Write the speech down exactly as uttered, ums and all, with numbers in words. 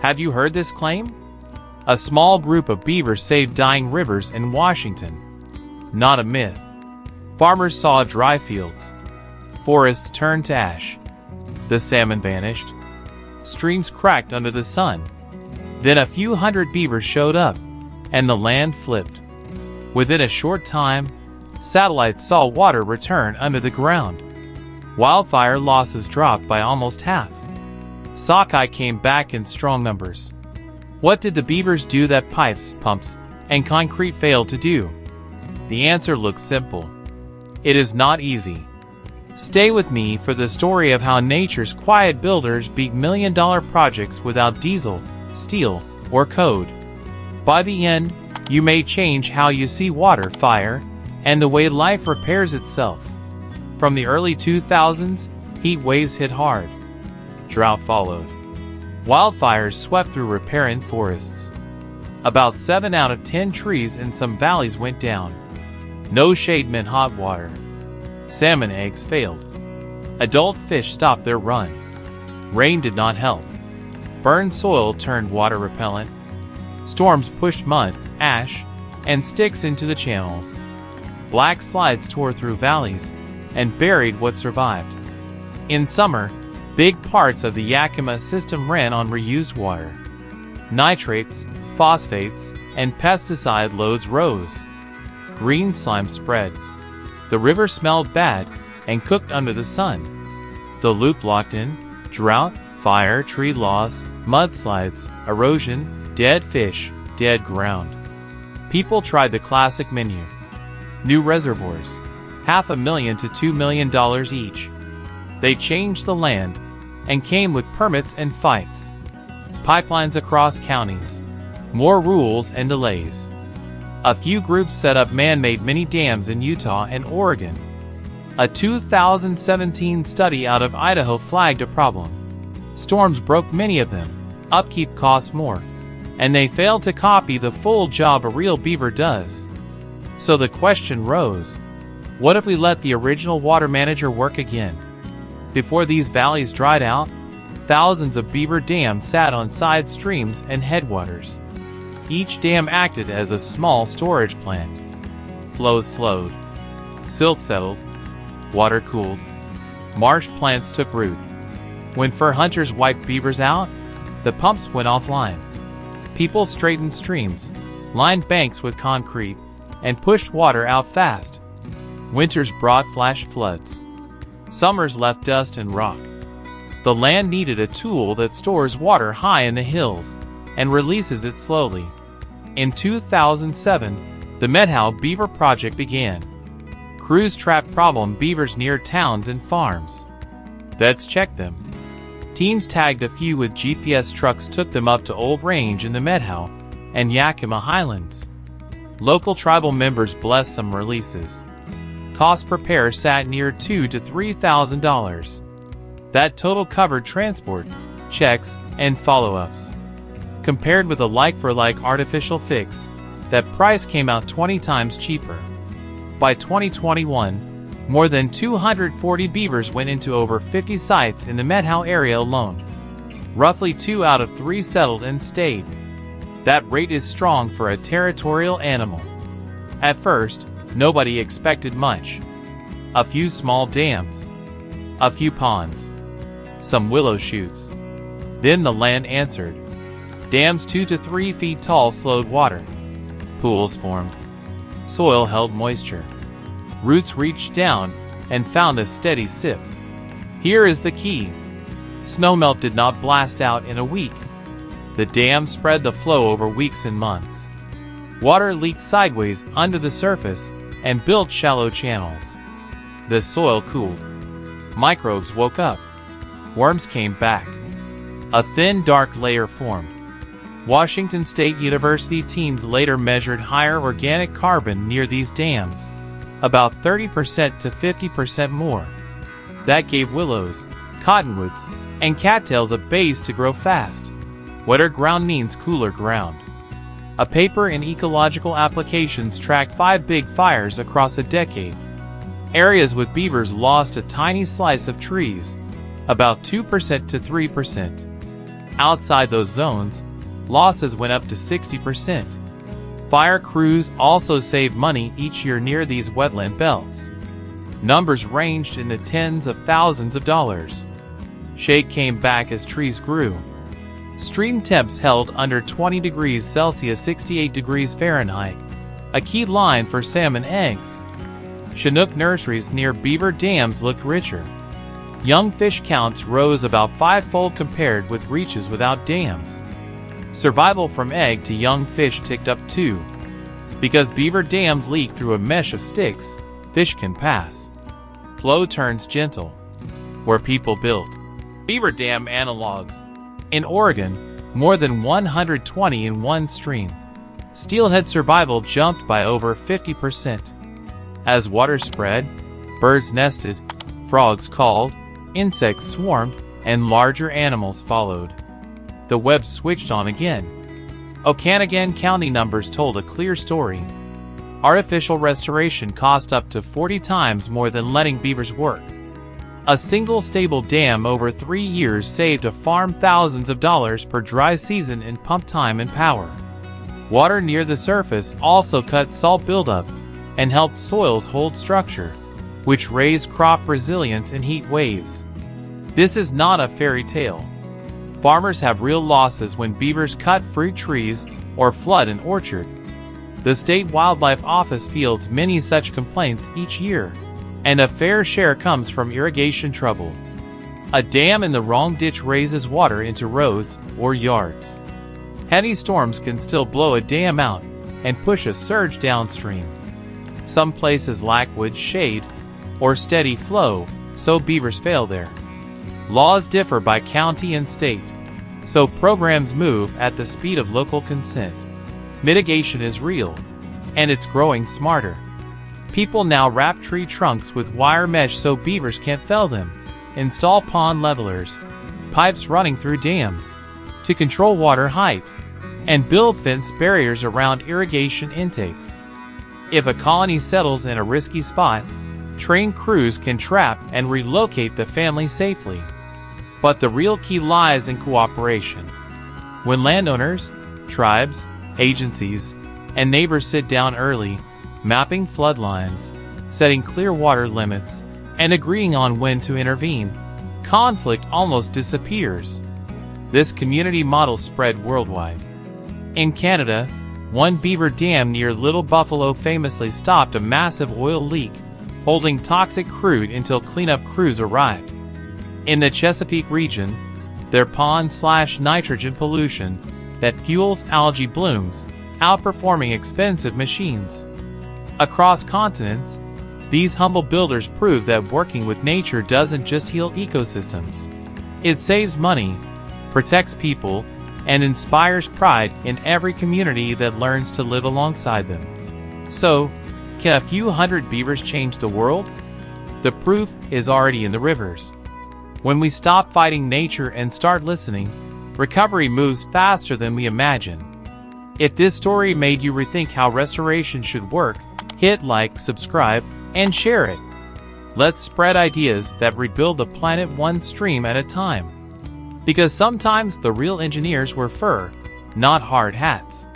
Have you heard this claim? A small group of beavers saved dying rivers in Washington. Not a myth. Farmers saw dry fields. Forests turned to ash. The salmon vanished. Streams cracked under the sun. Then a few hundred beavers showed up, and the land flipped. Within a short time, satellites saw water return under the ground. Wildfire losses dropped by almost half. Sockeye came back in strong numbers. What did the beavers do that pipes, pumps, and concrete failed to do? The answer looks simple. It is not easy. Stay with me for the story of how nature's quiet builders beat million-dollar projects without diesel, steel, or code. By the end, you may change how you see water, fire, and the way life repairs itself. From the early two thousands, heat waves hit hard. Drought followed. Wildfires swept through riparian forests. About seven out of ten trees in some valleys went down. No shade meant hot water. Salmon eggs failed. Adult fish stopped their run. Rain did not help. Burned soil turned water repellent. Storms pushed mud, ash, and sticks into the channels. Black slides tore through valleys and buried what survived. In summer, big parts of the Yakima system ran on reused water. Nitrates, phosphates, and pesticide loads rose. Green slime spread. The river smelled bad and cooked under the sun. The loop locked in. Drought, fire, tree loss, mudslides, erosion, dead fish, dead ground. People tried the classic menu. New reservoirs, half a million to two million dollars each. They changed the land and came with permits and fights. Pipelines across counties, more rules and delays. A few groups set up man-made mini-dams in Utah and Oregon. A two thousand seventeen study out of Idaho flagged a problem. Storms broke many of them, upkeep costs more, and they failed to copy the full job a real beaver does. So the question rose, what if we let the original water manager work again? Before these valleys dried out, thousands of beaver dams sat on side streams and headwaters. Each dam acted as a small storage plant. Flows slowed. Silt settled. Water cooled. Marsh plants took root. When fur hunters wiped beavers out, the pumps went offline. People straightened streams, lined banks with concrete, and pushed water out fast. Winters brought flash floods. Summers left dust and rock. The land needed a tool that stores water high in the hills and releases it slowly. In two thousand seven, the Methow Beaver Project began. Crews trap problem beavers near towns and farms. Vets checked them. Teams tagged a few with G P S trucks, took them up to Old Range in the Methow and Yakima Highlands. Local tribal members blessed some releases. Cost per pair sat near two to three thousand dollars. That total covered transport, checks, and follow-ups. Compared with a like-for-like artificial fix, that price came out twenty times cheaper. By twenty twenty-one, more than two hundred forty beavers went into over fifty sites in the Methow area alone. Roughly two out of three settled and stayed. That rate is strong for a territorial animal. At first, nobody expected much. A few small dams. A few ponds. Some willow shoots. Then the land answered. Dams two to three feet tall slowed water. Pools formed. Soil held moisture. Roots reached down and found a steady sip. Here is the key. Snowmelt did not blast out in a week. The dam spread the flow over weeks and months. Water leaked sideways under the surface and built shallow channels. The soil cooled. Microbes woke up. Worms came back. A thin, dark layer formed. Washington State University teams later measured higher organic carbon near these dams, about thirty percent to fifty percent more. That gave willows, cottonwoods, and cattails a base to grow fast. Wetter ground means cooler ground. A paper in Ecological Applications tracked five big fires across a decade. Areas with beavers lost a tiny slice of trees, about two percent to three percent. Outside those zones, losses went up to sixty percent. Fire crews also saved money each year near these wetland belts. Numbers ranged in the tens of thousands of dollars. Shade came back as trees grew. Stream temps held under twenty degrees Celsius, sixty-eight degrees Fahrenheit, a key line for salmon eggs. Chinook nurseries near beaver dams looked richer. Young fish counts rose about fivefold compared with reaches without dams. Survival from egg to young fish ticked up too. Because beaver dams leak through a mesh of sticks, fish can pass. Flow turns gentle. Where people built beaver dam analogs. In Oregon, more than one hundred twenty in one stream. Steelhead survival jumped by over fifty percent. As water spread, birds nested, frogs called, insects swarmed, and larger animals followed. The web switched on again. Okanogan County numbers told a clear story. Artificial restoration cost up to forty times more than letting beavers work. A single stable dam over three years saved a farm thousands of dollars per dry season in pump time and power. Water near the surface also cut salt buildup and helped soils hold structure, which raised crop resilience in heat waves. This is not a fairy tale. Farmers have real losses when beavers cut fruit trees or flood an orchard. The State Wildlife Office fields many such complaints each year, and a fair share comes from irrigation trouble. A dam in the wrong ditch raises water into roads or yards. Heavy storms can still blow a dam out and push a surge downstream. Some places lack wood shade or steady flow, so beavers fail there. Laws differ by county and state, so programs move at the speed of local consent. Mitigation is real, and it's growing smarter. People now wrap tree trunks with wire mesh so beavers can't fell them, install pond levelers, pipes running through dams to control water height, and build fence barriers around irrigation intakes. If a colony settles in a risky spot, trained crews can trap and relocate the family safely. But the real key lies in cooperation. When landowners, tribes, agencies, and neighbors sit down early, mapping flood lines, setting clear water limits, and agreeing on when to intervene, conflict almost disappears. This community model spread worldwide. In Canada, one beaver dam near Little Buffalo famously stopped a massive oil leak, holding toxic crude until cleanup crews arrived. In the Chesapeake region, their pond-slash-nitrogen pollution that fuels algae blooms, outperforming expensive machines. Across continents, these humble builders prove that working with nature doesn't just heal ecosystems. It saves money, protects people, and inspires pride in every community that learns to live alongside them. So, can a few hundred beavers change the world? The proof is already in the rivers. When we stop fighting nature and start listening, recovery moves faster than we imagine. If this story made you rethink how restoration should work, hit like, subscribe, and share it. Let's spread ideas that rebuild the planet one stream at a time. Because sometimes the real engineers wear fur, not hard hats.